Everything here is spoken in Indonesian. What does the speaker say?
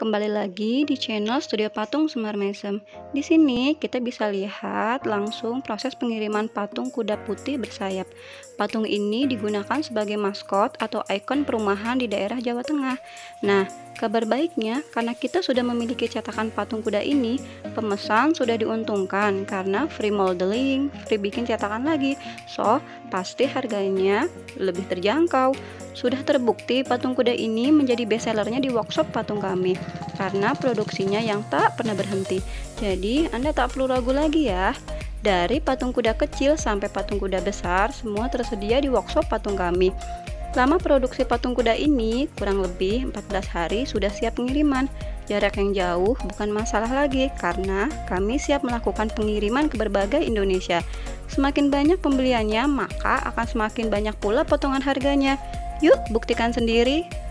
Kembali lagi di channel Studio Patung Semar Mesem. Di sini kita bisa lihat langsung proses pengiriman patung kuda putih bersayap. Patung ini digunakan sebagai maskot atau ikon perumahan di daerah Jawa Tengah. Nah, kabar baiknya karena kita sudah memiliki cetakan patung kuda ini, pemesan sudah diuntungkan karena free modeling, free bikin cetakan lagi. So, pasti harganya lebih terjangkau. Sudah terbukti patung kuda ini menjadi bestsellernya di workshop patung kami karena produksinya yang tak pernah berhenti. Jadi, Anda tak perlu ragu lagi ya. Dari patung kuda kecil sampai patung kuda besar, semua tersedia di workshop patung kami. Lama produksi patung kuda ini kurang lebih 14 hari sudah siap pengiriman. Jarak yang jauh bukan masalah lagi karena kami siap melakukan pengiriman ke berbagai Indonesia. Semakin banyak pembeliannya, maka akan semakin banyak pula potongan harganya. Yuk, buktikan sendiri.